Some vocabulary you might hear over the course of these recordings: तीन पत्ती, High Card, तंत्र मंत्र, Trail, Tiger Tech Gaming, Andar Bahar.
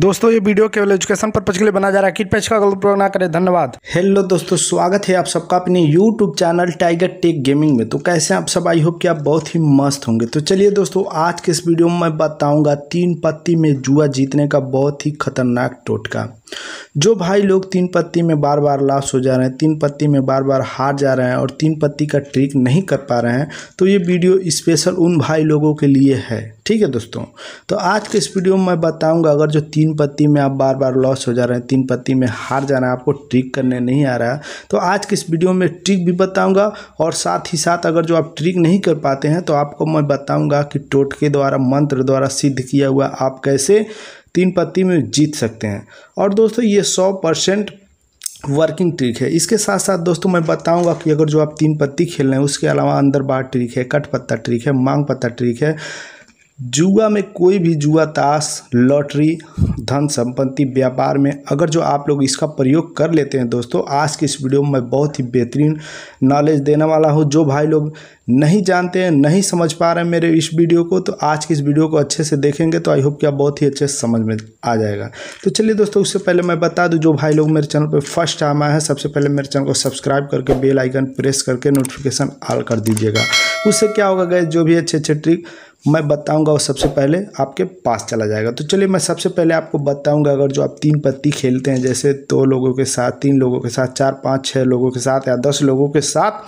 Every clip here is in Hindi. दोस्तों ये वीडियो केवल एजुकेशन पर्पज के लिए बनाया जा रहा है, किट पेज का गलत प्रयोग ना करें। धन्यवाद। हेलो दोस्तों, स्वागत है आप सबका अपने YouTube channel tiger tech gaming में। तो कैसे आप सब, आई होप कि आप बहुत ही मस्त होंगे। तो चलिए दोस्तों, आज के इस वीडियो में मैं बताऊंगा तीन पत्ती में जुआ जीतने का बहुत ही खतरनाक टोटका। जो भाई लोग तीन पत्ती में बार बार लॉस हो जा रहे हैं, तीन पत्ती में बार बार हार जा रहे हैं और तीन पत्ती का ट्रिक नहीं कर पा रहे हैं, तो ये वीडियो स्पेशल उन भाई लोगों के लिए है। ठीक है दोस्तों, तो आज के इस वीडियो में मैं बताऊंगा, अगर जो तीन पत्ती में आप बार बार लॉस हो जा रहे हैं, तीन पत्ती में हार जा रहे हैं, आपको ट्रिक करने नहीं आ रहा है, तो आज के इस वीडियो में ट्रिक भी बताऊंगा और साथ ही साथ अगर जो आप ट्रिक नहीं कर पाते हैं तो आपको मैं बताऊंगा कि टोटके द्वारा, मंत्र द्वारा सिद्ध किया हुआ आप कैसे तीन पत्ती में जीत सकते हैं। और दोस्तों ये 100% वर्किंग ट्रिक है। इसके साथ साथ दोस्तों मैं बताऊंगा कि अगर जो आप तीन पत्ती खेल रहे हैं उसके अलावा अंदर बाहर ट्रिक है, कट पत्ता ट्रिक है, मांग पत्ता ट्रिक है। जुआ में कोई भी जुआ, ताश, लॉटरी, धन संपत्ति, व्यापार में अगर जो आप लोग इसका प्रयोग कर लेते हैं दोस्तों, आज की इस वीडियो में मैं बहुत ही बेहतरीन नॉलेज देने वाला हूं। जो भाई लोग नहीं जानते हैं, नहीं समझ पा रहे हैं मेरे इस वीडियो को, तो आज की इस वीडियो को अच्छे से देखेंगे तो आई होप कि आप बहुत ही अच्छे से समझ में आ जाएगा। तो चलिए दोस्तों, उससे पहले मैं बता दूं, जो भाई लोग मेरे चैनल पर फर्स्ट टाइम आए हैं, सबसे पहले मेरे चैनल को सब्सक्राइब करके बेल आइकन प्रेस करके नोटिफिकेशन ऑल कर दीजिएगा। उससे क्या होगा गाइस, जो भी अच्छे अच्छे ट्रिक मैं बताऊंगा वो सबसे पहले आपके पास चला जाएगा। तो चलिए मैं सबसे पहले आपको बताऊंगा, अगर जो आप तीन पत्ती खेलते हैं, जैसे 2 लोगों के साथ, 3 लोगों के साथ, 4, 5, 6 लोगों के साथ या 10 लोगों के साथ,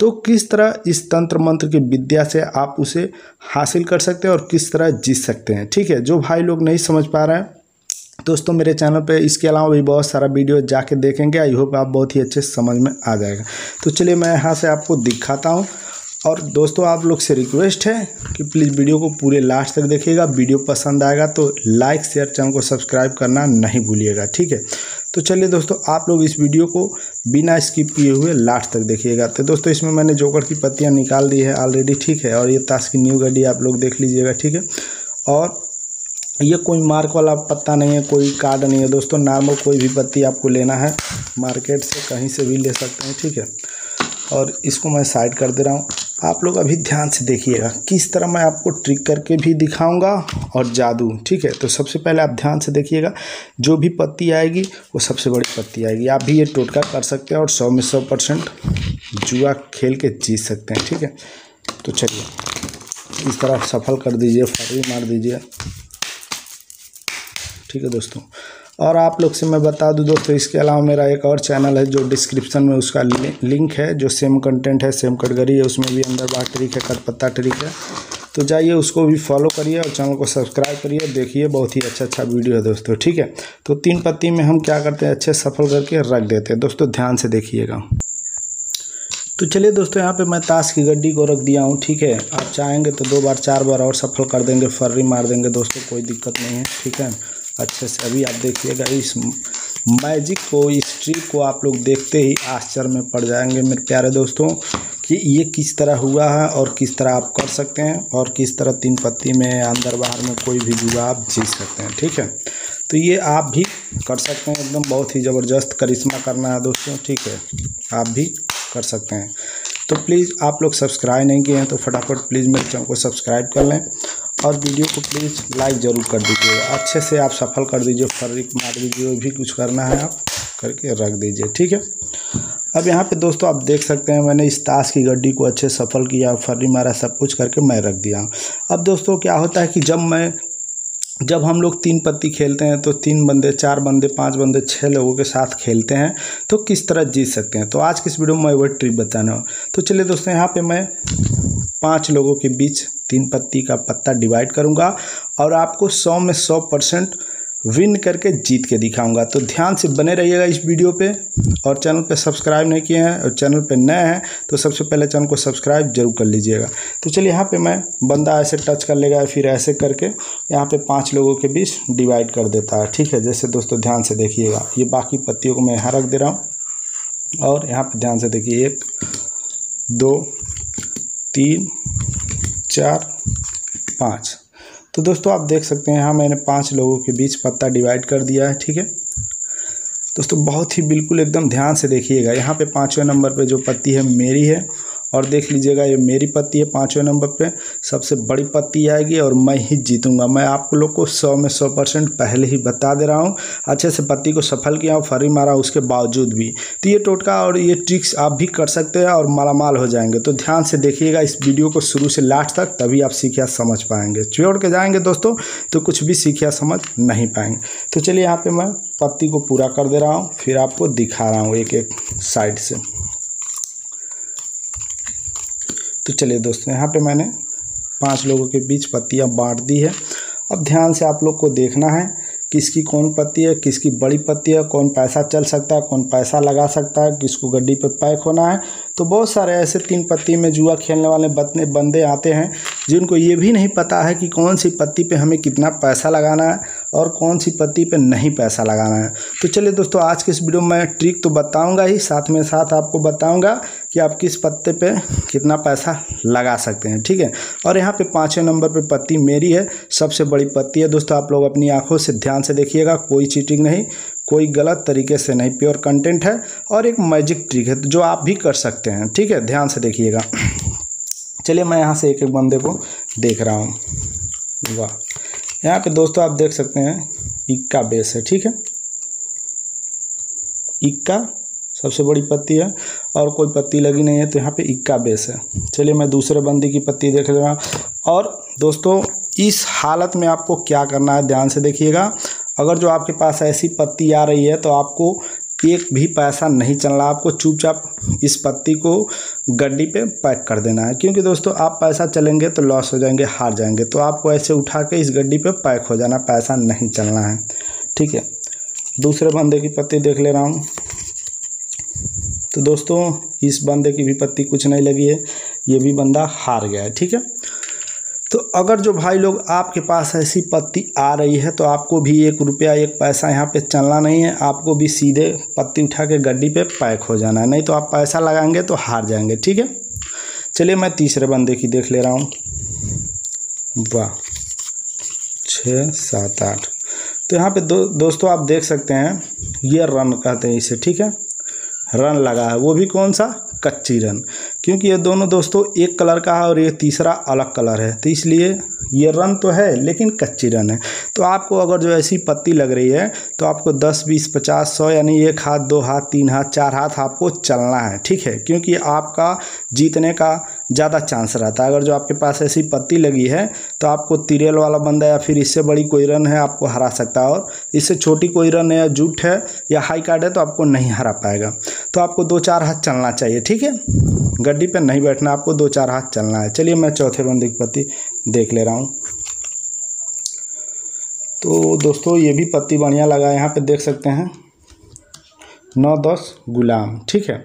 तो किस तरह इस तंत्र मंत्र की विद्या से आप उसे हासिल कर सकते हैं और किस तरह जीत सकते हैं। ठीक है, जो भाई लोग नहीं समझ पा रहे हैं दोस्तों, मेरे चैनल पे इसके अलावा भी बहुत सारा वीडियो जाके देखेंगे, आई होप आप बहुत ही अच्छे से समझ में आ जाएगा। तो चलिए मैं यहाँ से आपको दिखाता हूँ। और दोस्तों आप लोग से रिक्वेस्ट है कि प्लीज़ वीडियो को पूरे लास्ट तक देखिएगा। वीडियो पसंद आएगा तो लाइक, शेयर, चैनल को सब्सक्राइब करना नहीं भूलिएगा। ठीक है, तो चलिए दोस्तों, आप लोग इस वीडियो को बिना स्किप किए हुए लास्ट तक देखिएगा। तो दोस्तों इसमें मैंने जोकर की पत्तियां निकाल दी है ऑलरेडी। ठीक है, और ये ताश की न्यू गड्डी आप लोग देख लीजिएगा। ठीक है, और ये कोई मार्क वाला पत्ता नहीं है, कोई कार्ड नहीं है दोस्तों, नॉर्मल कोई भी पत्ती आपको लेना है, मार्केट से कहीं से भी ले सकते हैं। ठीक है, और इसको मैं साइड कर दे रहा हूँ। आप लोग अभी ध्यान से देखिएगा किस तरह मैं आपको ट्रिक करके भी दिखाऊंगा और जादू। ठीक है, तो सबसे पहले आप ध्यान से देखिएगा, जो भी पत्ती आएगी वो सबसे बड़ी पत्ती आएगी। आप भी ये टोटका कर सकते हैं और 100% जुआ खेल के जीत सकते हैं। ठीक है, तो चलिए इस तरह सफल कर दीजिए, फटरी मार दीजिए। ठीक है दोस्तों, और आप लोग से मैं बता दूं दोस्तों, इसके अलावा मेरा एक और चैनल है जो डिस्क्रिप्शन में उसका लिंक है, जो सेम कंटेंट है, सेम कैटेगरी है, उसमें भी अंदर बाहर ट्रिक है, कटपत्ता ट्रिक है, तो जाइए उसको भी फॉलो करिए और चैनल को सब्सक्राइब करिए। देखिए बहुत ही अच्छा अच्छा वीडियो है दोस्तों। ठीक है, तो तीन पत्ती में हम क्या करते हैं, अच्छे सफल करके रख देते हैं दोस्तों, ध्यान से देखिएगा। तो चलिए दोस्तों, यहाँ पे मैं ताश की गड्डी को रख दिया हूँ। ठीक है, आप चाहेंगे तो 2 बार 4 बार और सफल कर देंगे, फर्री मार देंगे दोस्तों, कोई दिक्कत नहीं है। ठीक है, अच्छे से अभी आप देखिएगा इस मैजिक को, इस ट्रिक को, आप लोग देखते ही आश्चर्य में पड़ जाएंगे मेरे प्यारे दोस्तों, कि ये किस तरह हुआ है और किस तरह आप कर सकते हैं और किस तरह तीन पत्ती में, अंदर बाहर में कोई भी जुआ आप जीत सकते हैं। ठीक है, तो ये आप भी कर सकते हैं, एकदम बहुत ही ज़बरदस्त करिश्मा करना है दोस्तों। ठीक है, आप भी कर सकते हैं। तो प्लीज़ आप लोग सब्सक्राइब नहीं किए हैं तो फटाफट प्लीज़ मेरे चैनल को सब्सक्राइब कर लें और वीडियो को प्लीज़ लाइक ज़रूर कर दीजिएगा। अच्छे से आप सफल कर दीजिए, फर्रिक मार दीजिए, जो भी कुछ करना है आप करके रख दीजिए। ठीक है, अब यहाँ पे दोस्तों आप देख सकते हैं, मैंने इस ताश की गड्डी को अच्छे सफल किया, फर्री मारा, सब कुछ करके मैं रख दिया। अब दोस्तों क्या होता है कि जब हम लोग तीन पत्ती खेलते हैं तो 3 बंदे 4 बंदे 5 बंदे 6 लोगों के साथ खेलते हैं, तो किस तरह जीत सकते हैं। तो आज की इस वीडियो में मैं वही ट्रिक बताने वाला हूं। तो चलिए दोस्तों, यहाँ पे मैं 5 लोगों के बीच तीन पत्ती का पत्ता डिवाइड करूँगा और आपको 100% विन करके जीत के दिखाऊंगा। तो ध्यान से बने रहिएगा इस वीडियो पे, और चैनल पे सब्सक्राइब नहीं किए हैं और चैनल पे नए हैं तो सबसे पहले चैनल को सब्सक्राइब जरूर कर लीजिएगा। तो चलिए यहाँ पे मैं बंदा ऐसे टच कर लेगा, फिर ऐसे करके यहाँ पे 5 लोगों के बीच डिवाइड कर देता है। ठीक है, जैसे दोस्तों ध्यान से देखिएगा, ये बाकी पत्तियों को मैं यहाँ रख दे रहा हूँ और यहाँ पर ध्यान से देखिए 1 2 3 4 5। तो दोस्तों आप देख सकते हैं, यहाँ मैंने 5 लोगों के बीच पत्ता डिवाइड कर दिया है। ठीक है दोस्तों, बहुत ही बिल्कुल एकदम ध्यान से देखिएगा, यहाँ पे 5वें नंबर पे जो पत्ती है मेरी है और देख लीजिएगा ये मेरी पत्ती है 5वें नंबर पे, सबसे बड़ी पत्ती आएगी और मैं ही जीतूंगा। मैं आप लोग को 100% पहले ही बता दे रहा हूँ। अच्छे से पत्ती को सफल किया और फरी मारा उसके बावजूद भी। तो ये टोटका और ये ट्रिक्स आप भी कर सकते हैं और मालामाल हो जाएंगे। तो ध्यान से देखिएगा इस वीडियो को शुरू से लास्ट तक, तभी आप सीख या समझ पाएंगे। छोड़ के जाएंगे दोस्तों तो कुछ भी सीख या समझ नहीं पाएंगे। तो चलिए यहाँ पे मैं पत्ती को पूरा कर दे रहा हूँ, फिर आपको दिखा रहा हूँ एक एक साइड से। तो चलिए दोस्तों यहाँ पे मैंने 5 लोगों के बीच पत्तियाँ बांट दी है। अब ध्यान से आप लोग को देखना है किसकी कौन पत्ती है, किसकी बड़ी पत्ती है, कौन पैसा चल सकता है, कौन पैसा लगा सकता है, किसको गड्डी पे पैक होना है। तो बहुत सारे ऐसे 3 पत्ती में जुआ खेलने वाले बंदे आते हैं जिनको ये भी नहीं पता है कि कौन सी पत्ती पे हमें कितना पैसा लगाना है और कौन सी पत्ती पे नहीं पैसा लगाना है। तो चलिए दोस्तों आज के इस वीडियो में मैं ट्रिक तो बताऊँगा ही, साथ में साथ आपको बताऊँगा कि आप किस पत्ते पर कितना पैसा लगा सकते हैं, ठीक है। और यहाँ पर 5वें नंबर पर पत्ती मेरी है, सबसे बड़ी पत्ती है। दोस्तों आप लोग अपनी आँखों से ध्यान से देखिएगा, कोई चीटिंग नहीं, कोई गलत तरीके से नहीं, प्योर कंटेंट है और एक मैजिक ट्रिक है जो आप भी कर सकते हैं, ठीक है। ध्यान से देखिएगा। चलिए मैं यहाँ से एक एक बंदे को देख रहा हूँ। वाह, यहाँ पे दोस्तों आप देख सकते हैं इक्का बेस है, ठीक है। इक्का सबसे बड़ी पत्ती है और कोई पत्ती लगी नहीं है, तो यहाँ पे इक्का बेस है। चलिए मैं दूसरे बंदी की पत्ती देख रहा हूँ। और दोस्तों इस हालत में आपको क्या करना है, ध्यान से देखिएगा। अगर जो आपके पास ऐसी पत्ती आ रही है तो आपको एक भी पैसा नहीं चलना, आपको चुपचाप इस पत्ती को गड्डी पे पैक कर देना है। क्योंकि दोस्तों आप पैसा चलेंगे तो लॉस हो जाएंगे, हार जाएंगे। तो आपको ऐसे उठा के इस गड्डी पे पैक हो जाना, पैसा नहीं चलना है, ठीक है। दूसरे बंदे की पत्ती देख ले रहा हूँ। तो दोस्तों इस बंदे की भी पत्ती कुछ नहीं लगी है, ये भी बंदा हार गया है, ठीक है। तो अगर जो भाई लोग आपके पास ऐसी पत्ती आ रही है तो आपको भी 1 रुपया 1 पैसा यहाँ पे चलना नहीं है, आपको भी सीधे पत्ती उठा के गड्डी पे पैक हो जाना है, नहीं तो आप पैसा लगाएंगे तो हार जाएंगे, ठीक है। चलिए मैं तीसरे बंदे की देख ले रहा हूँ। वाह, 6 7 8। तो यहाँ पे दोस्तों आप देख सकते हैं ये रन कहते हैं इसे, ठीक है। रन लगा है, वो भी कौन सा, कच्ची रन। क्योंकि ये दोनों दोस्तों एक कलर का है और ये तीसरा अलग कलर है, तो इसलिए ये रन तो है लेकिन कच्ची रन है। तो आपको अगर जो ऐसी पत्ती लग रही है तो आपको 10 20 50 100 यानी 1 हाथ 2 हाथ 3 हाथ 4 हाथ आपको चलना है, ठीक है। क्योंकि आपका जीतने का ज़्यादा चांस रहता है। अगर जो आपके पास ऐसी पत्ती लगी है तो आपको तिरेल वाला बंदा या फिर इससे बड़ी कोई रन है आपको हरा सकता है, और इससे छोटी कोई रन है या जूट है या हाई कार्ड है तो आपको नहीं हरा पाएगा। तो आपको 2 4 हाथ चलना चाहिए, ठीक है। गड्डी पे नहीं बैठना, आपको 2 4 हाथ चलना है। चलिए मैं चौथे बंदे की पत्ती देख ले रहा हूँ। तो दोस्तों ये भी पत्ती बढ़िया लगा है, यहाँ पे देख सकते हैं 9 10 गुलाम, ठीक है।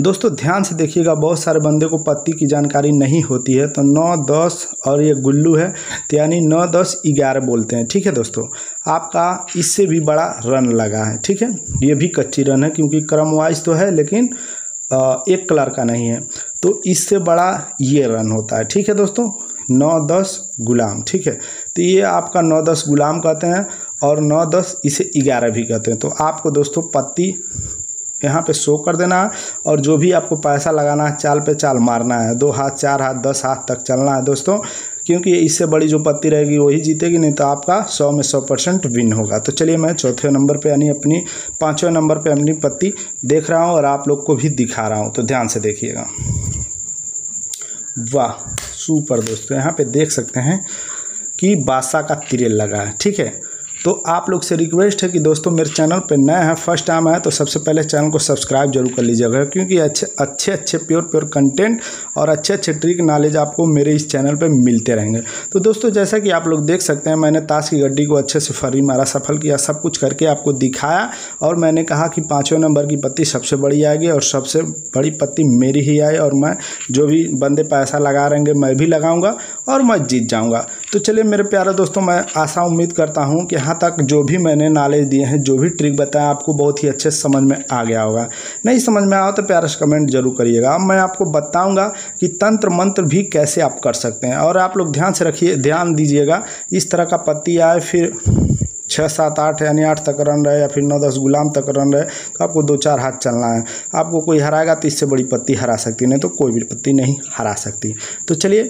दोस्तों ध्यान से देखिएगा, बहुत सारे बंदे को पत्ती की जानकारी नहीं होती है। तो 9 10 और ये गुल्लू है, तो यानी 9 10 11 बोलते हैं, ठीक है। दोस्तों आपका इससे भी बड़ा रन लगा है, ठीक है। ये भी कच्ची रन है क्योंकि क्रम वाइज तो है लेकिन एक कलर का नहीं है, तो इससे बड़ा ये रन होता है, ठीक है। दोस्तों 9 10 गुलाम, ठीक है। तो ये आपका 9 10 गुलाम कहते हैं और 9 10 इसे 11 भी कहते हैं। तो आपको दोस्तों पत्ती यहाँ पे शो कर देना है और जो भी आपको पैसा लगाना है चाल पे चाल मारना है, 2 हाथ 4 हाथ 10 हाथ तक चलना है दोस्तों। क्योंकि इससे बड़ी जो पत्ती रहेगी वही जीतेगी, नहीं तो आपका 100% विन होगा। तो चलिए मैं 4वें नंबर पे यानी अपनी 5वें नंबर पे अपनी पत्ती देख रहा हूँ और आप लोग को भी दिखा रहा हूँ। तो ध्यान से देखिएगा। वाह सुपर, दोस्तों यहाँ पर देख सकते हैं कि बादशाह का तिरेल लगा है, ठीक है। तो आप लोग से रिक्वेस्ट है कि दोस्तों मेरे चैनल पे नए हैं, फर्स्ट टाइम आए तो सबसे पहले चैनल को सब्सक्राइब जरूर कर लीजिएगा, क्योंकि अच्छे प्योर कंटेंट और अच्छे ट्रिक नॉलेज आपको मेरे इस चैनल पे मिलते रहेंगे। तो दोस्तों जैसा कि आप लोग देख सकते हैं, मैंने ताश की गड्डी को अच्छे से फरी मारा, सफल किया, सब कुछ करके आपको दिखाया और मैंने कहा कि 5वें नंबर की पत्ती सबसे बड़ी आएगी और सबसे बड़ी पत्ती मेरी ही आई और मैं जो भी बंदे पैसा लगा रहेंगे मैं भी लगाऊँगा और मैं जीत जाऊँगा। तो चलिए मेरे प्यारे दोस्तों, मैं आशा उम्मीद करता हूँ कि यहाँ तक जो भी मैंने नॉलेज दिए हैं, जो भी ट्रिक बताया, आपको बहुत ही अच्छे से समझ में आ गया होगा। नहीं समझ में आया तो प्यार से कमेंट जरूर करिएगा। अब मैं आपको बताऊंगा कि तंत्र मंत्र भी कैसे आप कर सकते हैं। और आप लोग ध्यान दीजिएगा, इस तरह का पत्ती आए फिर छः सात आठ यानी 8 तक रन रहे या फिर 9 10 गुलाम तक रन रहे तो आपको 2 4 हाथ चलना है। आपको कोई हराएगा तो इससे बड़ी पत्ती हरा सकती, नहीं तो कोई भी पत्ती नहीं हरा सकती। तो चलिए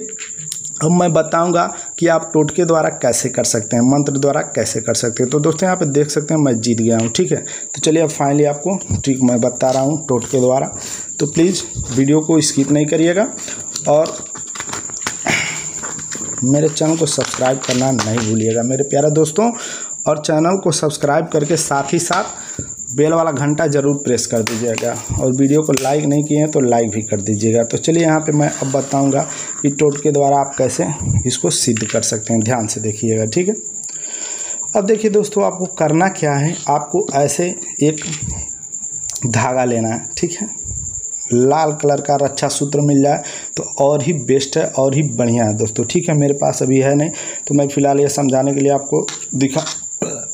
अब मैं बताऊंगा कि आप टोटके द्वारा कैसे कर सकते हैं, मंत्र द्वारा कैसे कर सकते हैं। तो दोस्तों यहाँ पे देख सकते हैं मैं जीत गया हूँ, ठीक है। तो चलिए अब फाइनली आपको ट्रिक मैं बता रहा हूँ टोटके द्वारा, तो प्लीज़ वीडियो को स्किप नहीं करिएगा और मेरे चैनल को सब्सक्राइब करना नहीं भूलिएगा मेरे प्यारे दोस्तों। और चैनल को सब्सक्राइब करके साथ ही साथ बेल वाला घंटा जरूर प्रेस कर दीजिएगा और वीडियो को लाइक नहीं किए हैं तो लाइक भी कर दीजिएगा। तो चलिए यहाँ पे मैं अब बताऊँगा कि टोटके द्वारा आप कैसे इसको सिद्ध कर सकते हैं, ध्यान से देखिएगा, ठीक है। अब देखिए दोस्तों आपको करना क्या है, आपको ऐसे एक धागा लेना है, ठीक है। लाल कलर का रक्षा सूत्र मिल जाए तो और ही बेस्ट है, और ही बढ़िया है दोस्तों, ठीक है। मेरे पास अभी है नहीं तो मैं फ़िलहाल ये समझाने के लिए आपको दिखा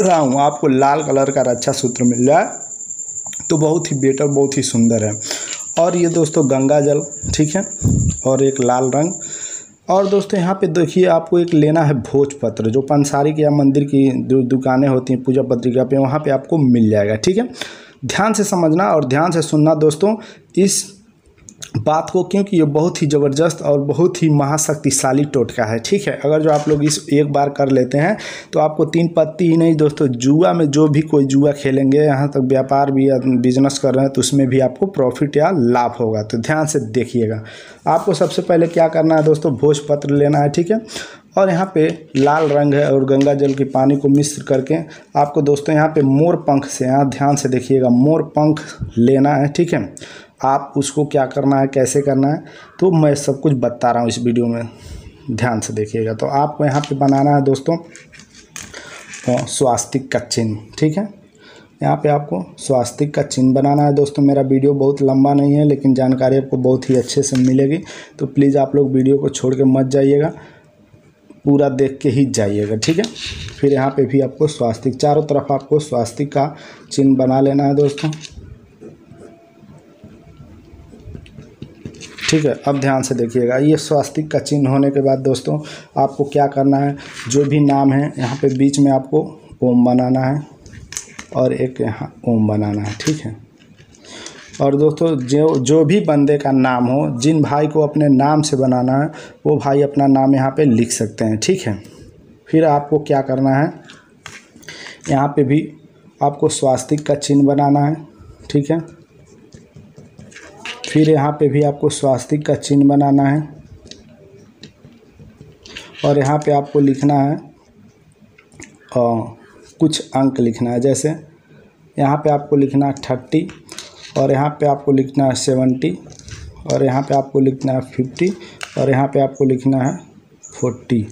रहा हूँ। आपको लाल कलर का रक्षा सूत्र मिल जाए तो बहुत ही बेटर, बहुत ही सुंदर है। और ये दोस्तों गंगा जल, ठीक है, और एक लाल रंग। और दोस्तों यहाँ पे देखिए आपको एक लेना है भोजपत्र, जो पंसारी के या मंदिर की जो दुकानें होती हैं पूजा पत्रिका पे, वहाँ पे आपको मिल जाएगा, ठीक है। ध्यान से समझना और ध्यान से सुनना दोस्तों इस बात को, क्योंकि ये बहुत ही ज़बरदस्त और बहुत ही महाशक्तिशाली टोटका है, ठीक है। अगर जो आप लोग इस एक बार कर लेते हैं तो आपको तीन पत्ती ही नहीं दोस्तों, जुआ में जो भी कोई जुआ खेलेंगे, यहाँ तक व्यापार भी या बिजनेस कर रहे हैं तो उसमें भी आपको प्रॉफिट या लाभ होगा। तो ध्यान से देखिएगा, आपको सबसे पहले क्या करना है दोस्तों, भोजपत्र लेना है, ठीक है। और यहाँ पे लाल रंग है और गंगा जल के पानी को मिश्र करके आपको दोस्तों यहाँ पे मोर पंख से, यहाँ ध्यान से देखिएगा, मोर पंख लेना है, ठीक है। आप उसको क्या करना है, कैसे करना है, तो मैं सब कुछ बता रहा हूँ इस वीडियो में, ध्यान से देखिएगा। तो आपको यहाँ पे बनाना है दोस्तों स्वास्तिक का चिन्ह, ठीक है। यहाँ पे आपको स्वास्तिक का चिन्ह बनाना है दोस्तों। मेरा वीडियो बहुत लंबा नहीं है लेकिन जानकारी आपको बहुत ही अच्छे से मिलेगी, तो प्लीज़ आप लोग वीडियो को छोड़ के मत जाइएगा, पूरा देख के ही जाइएगा, ठीक है। फिर यहाँ पे भी आपको स्वास्तिक, चारों तरफ आपको स्वास्तिक का चिन्ह बना लेना है दोस्तों, ठीक है। अब ध्यान से देखिएगा, ये स्वास्तिक का चिन्ह होने के बाद दोस्तों आपको क्या करना है, जो भी नाम है यहाँ पे बीच में आपको ओम बनाना है और एक यहाँ ओम बनाना है, ठीक है। और दोस्तों जो भी बंदे का नाम हो, जिन भाई को अपने नाम से बनाना है वो भाई अपना नाम यहाँ पे लिख सकते हैं, ठीक है। फिर आपको क्या करना है, यहाँ पे भी आपको स्वास्तिक का चिन्ह बनाना है, ठीक है। फिर यहाँ पे भी आपको स्वास्तिक का चिन्ह बनाना है और यहाँ पे आपको लिखना है और कुछ अंक लिखना है, जैसे यहाँ पे आपको लिखना है 30 और यहाँ पे आपको लिखना है 70 और यहाँ पे आपको लिखना है 50 और यहाँ पे आपको लिखना है 40,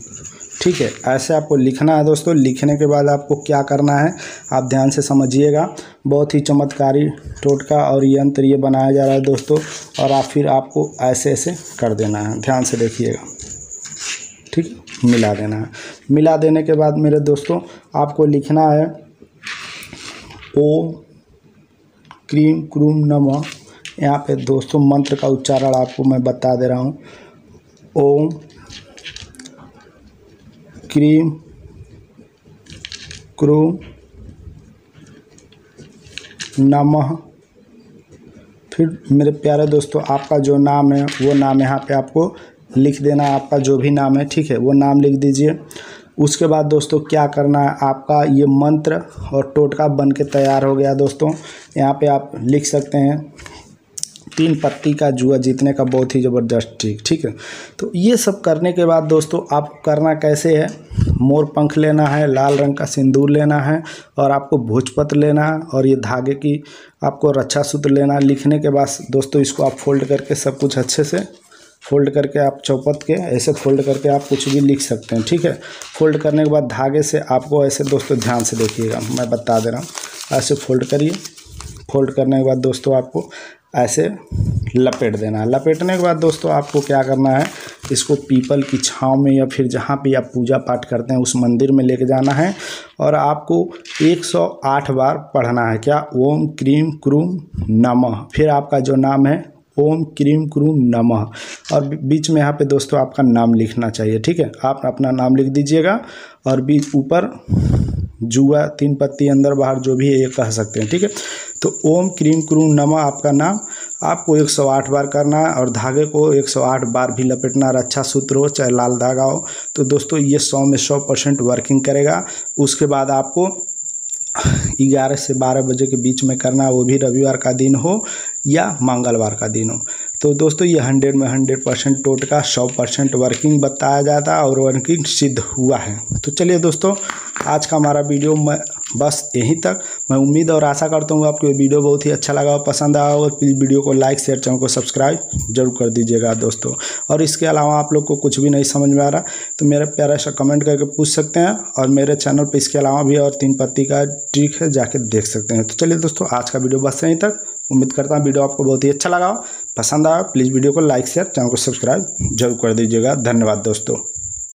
ठीक है। ऐसे आपको लिखना है दोस्तों। लिखने के बाद आपको क्या करना है, आप ध्यान से समझिएगा, बहुत ही चमत्कारी टोटका और यंत्र ये बनाया जा रहा है दोस्तों। और आप फिर आपको ऐसे ऐसे कर देना है, ध्यान से देखिएगा, ठीक, मिला देना है। मिला देने के बाद मेरे दोस्तों आपको लिखना है ओम क्रीम क्रूम नमः। यहाँ पे दोस्तों मंत्र का उच्चारण आपको मैं बता दे रहा हूँ, ओम क्रीम क्रूम नमः। फिर मेरे प्यारे दोस्तों आपका जो नाम है वो नाम यहाँ पे आपको लिख देना है, आपका जो भी नाम है, ठीक है, वो नाम लिख दीजिए। उसके बाद दोस्तों क्या करना है, आपका ये मंत्र और टोटका बन के तैयार हो गया दोस्तों। यहाँ पे आप लिख सकते हैं तीन पत्ती का जुआ जीतने का बहुत ही ज़बरदस्त ट्रिक, ठीक है। तो ये सब करने के बाद दोस्तों आपको करना कैसे है, मोर पंख लेना है, लाल रंग का सिंदूर लेना है और आपको भोजपत्र लेना है और ये धागे की आपको रक्षा सूत्र लेना है। लिखने के बाद दोस्तों इसको आप फोल्ड करके, सब कुछ अच्छे से फोल्ड करके, आप चौपट के ऐसे फोल्ड करके आप कुछ भी लिख सकते हैं, ठीक है। फोल्ड करने के बाद धागे से आपको ऐसे दोस्तों, ध्यान से देखिएगा, मैं बता दे रहा हूँ, ऐसे फोल्ड करिए। फोल्ड करने के बाद दोस्तों आपको ऐसे लपेट देना है। लपेटने के बाद दोस्तों आपको क्या करना है, इसको पीपल की छांव में या फिर जहाँ पे आप पूजा पाठ करते हैं उस मंदिर में लेके जाना है और आपको 108 बार पढ़ना है, क्या, ओम क्रीम क्रूम नमः। फिर आपका जो नाम है ओम क्रीम क्रूम नमः, और बीच में यहाँ पे दोस्तों आपका नाम लिखना चाहिए, ठीक है। आप अपना नाम लिख दीजिएगा और बीच ऊपर जुआ, तीन पत्ती, अंदर बाहर जो भी है ये कह सकते हैं, ठीक है। तो ओम क्रीम क्रूम नमः आपका नाम आपको 108 बार करना है और धागे को 108 बार भी लपेटना है। अच्छा सूत्र हो चाहे लाल धागा हो, तो दोस्तों ये 100 में 100% वर्किंग करेगा। उसके बाद आपको 11 से 12 बजे के बीच में करना, वो भी रविवार का दिन हो या मंगलवार का दिन हो। तो दोस्तों ये 100 में 100% टोटका 100% वर्किंग बताया जाता है और वर्किंग सिद्ध हुआ है। तो चलिए दोस्तों आज का हमारा वीडियो मैं बस यहीं तक। मैं उम्मीद और आशा करता हूँ आपको ये वीडियो बहुत ही अच्छा लगा हो, पसंद आया हो। प्लीज़ वीडियो को लाइक शेयर, चैनल को सब्सक्राइब जरूर कर दीजिएगा दोस्तों। और इसके अलावा आप लोग को कुछ भी नहीं समझ में आ रहा तो मेरे प्यारा सा कमेंट करके पूछ सकते हैं और मेरे चैनल पर इसके अलावा भी और तीन पत्ती का ट्रिक है जाके देख सकते हैं। तो चलिए दोस्तों आज का वीडियो बस यहीं तक। उम्मीद करता हूँ वीडियो आपको बहुत ही अच्छा लगा हो, पसंद आया। प्लीज़ वीडियो को लाइक शेयर, चैनल को सब्सक्राइब जरूर कर दीजिएगा। धन्यवाद दोस्तों।